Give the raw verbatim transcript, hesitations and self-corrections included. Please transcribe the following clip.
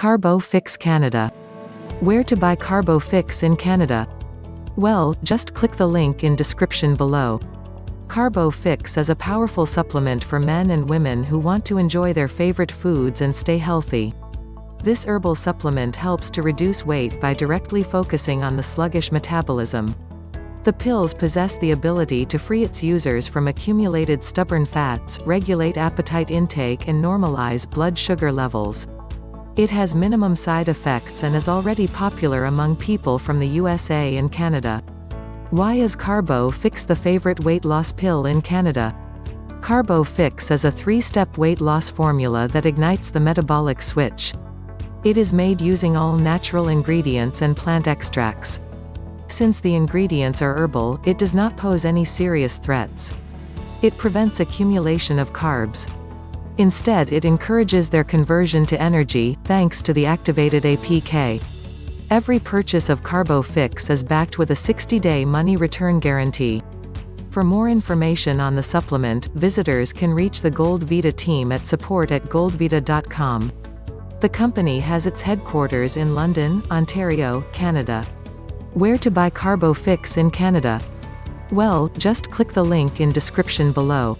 CarboFix Canada. Where to buy CarboFix in Canada? Well, just click the link in description below. CarboFix is a powerful supplement for men and women who want to enjoy their favorite foods and stay healthy. This herbal supplement helps to reduce weight by directly focusing on the sluggish metabolism. The pills possess the ability to free its users from accumulated stubborn fats, regulate appetite intake and normalize blood sugar levels. It has minimum side effects and is already popular among people from the U S A and Canada. Why is CarboFix the favorite weight loss pill in Canada? CarboFix is a three-step weight loss formula that ignites the metabolic switch. It is made using all natural ingredients and plant extracts. Since the ingredients are herbal, it does not pose any serious threats. It prevents accumulation of carbs. Instead, it encourages their conversion to energy, thanks to the activated A P K. Every purchase of CarboFix is backed with a sixty-day money-return guarantee. For more information on the supplement, visitors can reach the Gold Vita team at support at gold vita dot com. The company has its headquarters in London, Ontario, Canada. Where to buy CarboFix in Canada? Well, just click the link in description below.